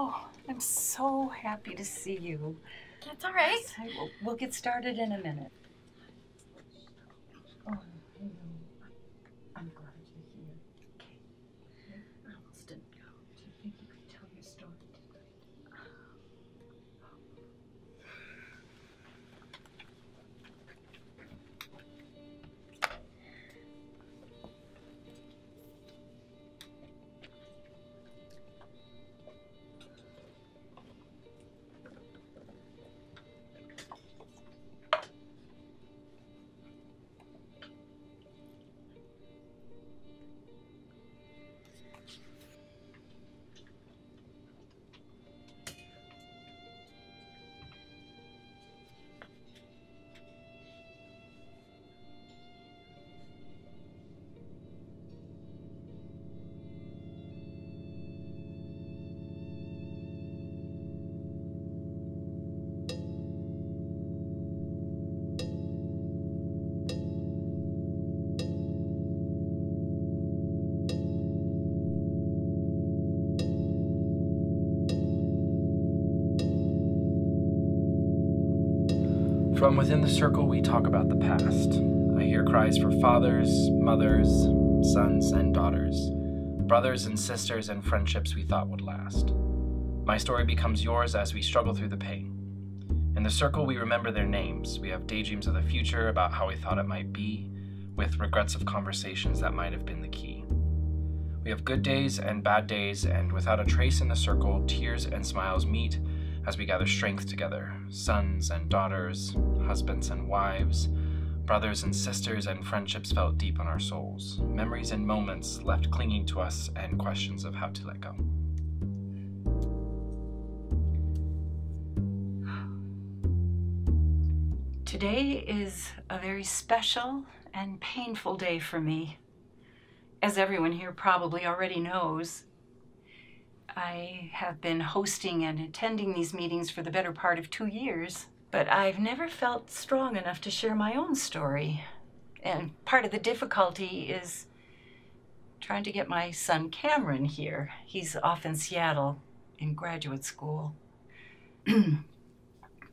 Oh, I'm so happy to see you. That's all right. We'll get started in a minute. Oh, hello. I'm glad you're here. Okay. I almost didn't go. Do you think you could tell your story From within the circle, we talk about the past. I hear cries for fathers, mothers, sons, and daughters, brothers and sisters, and friendships we thought would last. My story becomes yours as we struggle through the pain. In the circle, we remember their names. We have daydreams of the future about how we thought it might be, with regrets of conversations that might have been the key. We have good days and bad days, and without a trace in the circle, tears and smiles meet as we gather strength together, sons and daughters, husbands and wives, brothers and sisters, and friendships felt deep in our souls, memories and moments left clinging to us, and questions of how to let go. Today is a very special and painful day for me. As everyone here probably already knows, I have been hosting and attending these meetings for the better part of 2 years, but I've never felt strong enough to share my own story. And part of the difficulty is trying to get my son Cameron here. He's off in Seattle in graduate school.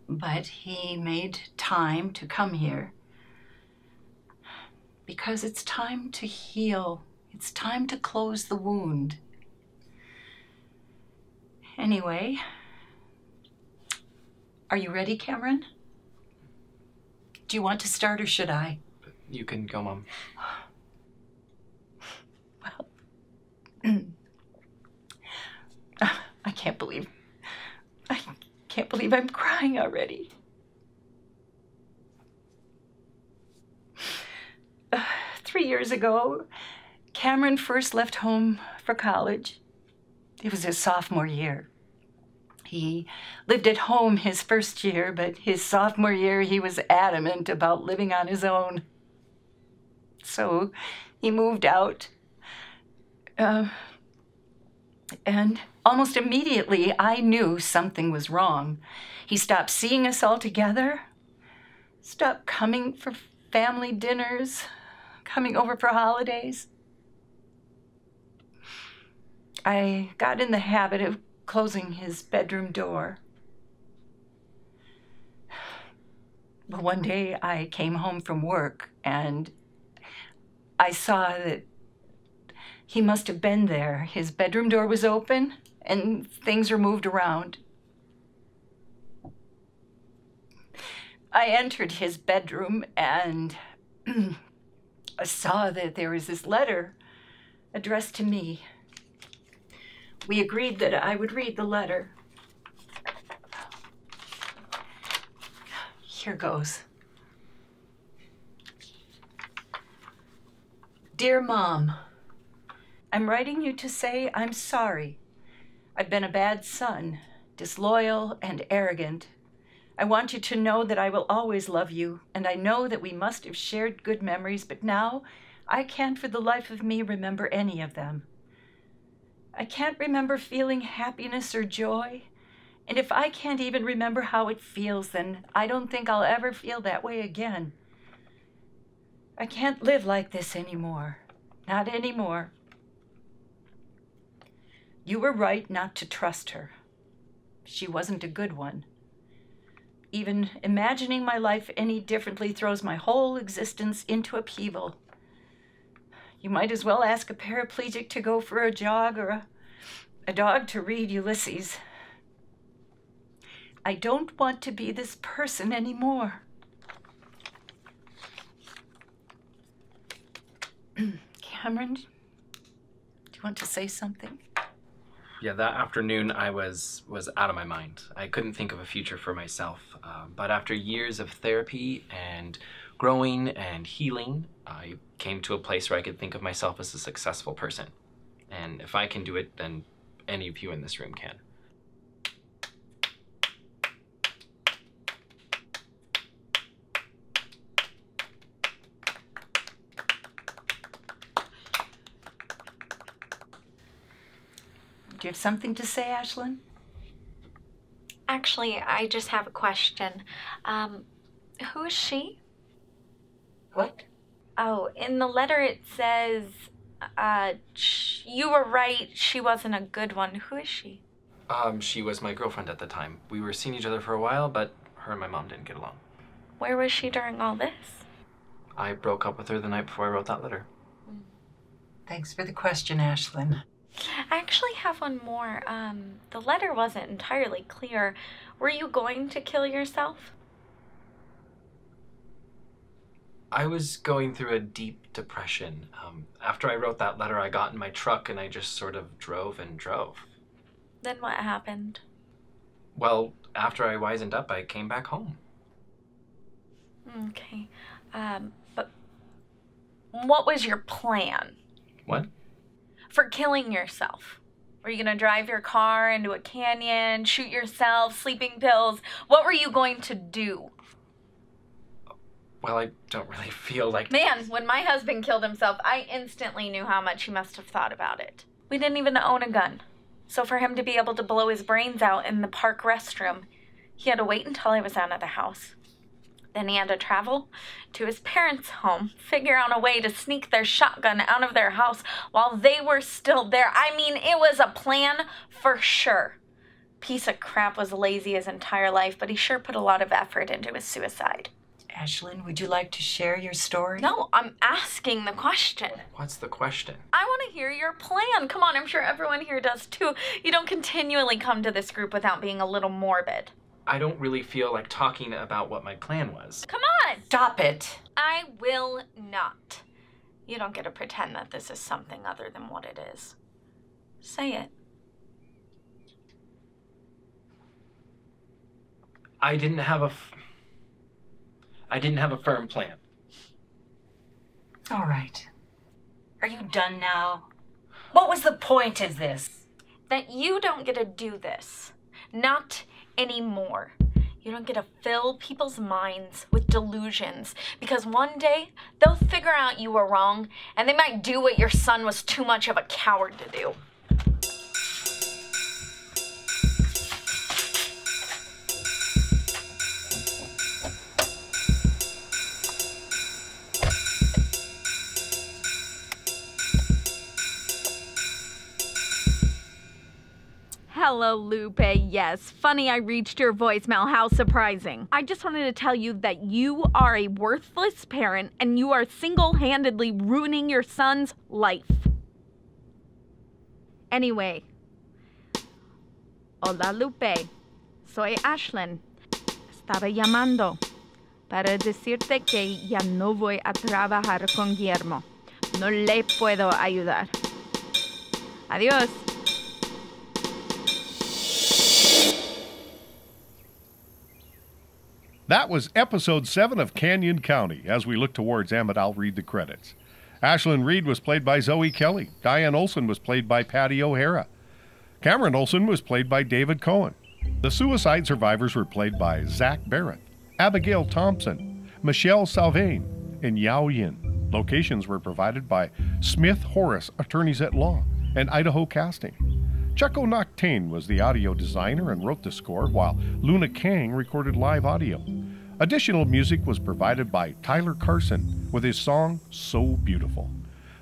But he made time to come here because it's time to heal. It's time to close the wound. Anyway, are you ready, Cameron? Do you want to start or should I? You can go, Mom. Well, I can't believe I'm crying already. Three years ago, Cameron first left home for college. It was his sophomore year. He lived at home his first year, but his sophomore year, he was adamant about living on his own. So he moved out. And almost immediately, I knew something was wrong. He stopped seeing us all together, stopped coming for family dinners, coming over for holidays. I got in the habit of closing his bedroom door. But one day I came home from work and I saw that he must have been there. His bedroom door was open and things were moved around. I entered his bedroom and I saw that there was this letter addressed to me. We agreed that I would read the letter. Here goes. Dear Mom, I'm writing you to say I'm sorry. I've been a bad son, disloyal and arrogant. I want you to know that I will always love you, and I know that we must have shared good memories, but now I can't for the life of me remember any of them. I can't remember feeling happiness or joy. And if I can't even remember how it feels, then I don't think I'll ever feel that way again. I can't live like this anymore. Not anymore. You were right not to trust her. She wasn't a good one. Even imagining my life any differently throws my whole existence into upheaval. You might as well ask a paraplegic to go for a jog or a dog to read Ulysses. I don't want to be this person anymore. Cameron, do you want to say something? Yeah, that afternoon I was out of my mind. I couldn't think of a future for myself. But after years of therapy and growing and healing, I came to a place where I could think of myself as a successful person. And if I can do it, then any of you in this room can. Do you have something to say, Ashlyn? Actually, I just have a question. Who is she? What? Oh, in the letter it says, you were right, she wasn't a good one. Who is she? She was my girlfriend at the time. We were seeing each other for a while, but her and my mom didn't get along. Where was she during all this? I broke up with her the night before I wrote that letter. Thanks for the question, Ashlyn. I actually have one more. The letter wasn't entirely clear. Were you going to kill yourself? I was going through a deep depression. After I wrote that letter, I got in my truck and I just sort of drove and drove. Then what happened? Well, after I wisened up, I came back home. Okay. But what was your plan? What? For killing yourself. Were you going to drive your car into a canyon, shoot yourself, sleeping pills? What were you going to do? Well, I don't really feel like... Man, when my husband killed himself, I instantly knew how much he must have thought about it. We didn't even own a gun. So for him to be able to blow his brains out in the park restroom, he had to wait until I was out of the house. Then he had to travel to his parents' home, figure out a way to sneak their shotgun out of their house while they were still there. I mean, it was a plan for sure. Piece of crap was lazy his entire life, but he sure put a lot of effort into his suicide. Ashlyn, would you like to share your story? No, I'm asking the question. What's the question? I want to hear your plan. Come on, I'm sure everyone here does too. You don't continually come to this group without being a little morbid. I don't really feel like talking about what my plan was. Come on! Stop it! I will not. You don't get to pretend that this is something other than what it is. Say it. I didn't have a firm plan. All right. Are you done now? What was the point of this? That you don't get to do this. Not anymore. You don't get to fill people's minds with delusions, because one day they'll figure out you were wrong and they might do what your son was too much of a coward to do. Hello, Lupe. Yes, funny I reached your voicemail. How surprising. I just wanted to tell you that you are a worthless parent and you are single-handedly ruining your son's life. Anyway. Hola, Lupe. Soy Ashlyn. Estaba llamando para decirte que ya no voy a trabajar con Guillermo. No le puedo ayudar. Adiós. That was Episode 7 of Canyon County. As we look towards Emmett, I'll read the credits. Ashlyn Reed was played by Zoe Kelly. Diane Olson was played by Patty O'Hara. Cameron Olson was played by David Cohen. The suicide survivors were played by Zach Barrett, Abigail Thompson, Michelle Salvain, and Yao Yin. Locations were provided by Smith Horace, Attorneys at Law, and Idaho Casting. Chucko Noctane was the audio designer and wrote the score, while Luna Kang recorded live audio. Additional music was provided by Tyler Carson with his song, So Beautiful.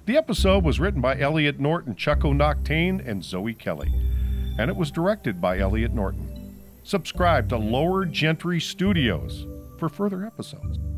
The episode was written by Elliot Norton, Chucko Noctane, and Zoe Kelly. And it was directed by Elliot Norton. Subscribe to Lower Gentry Studios for further episodes.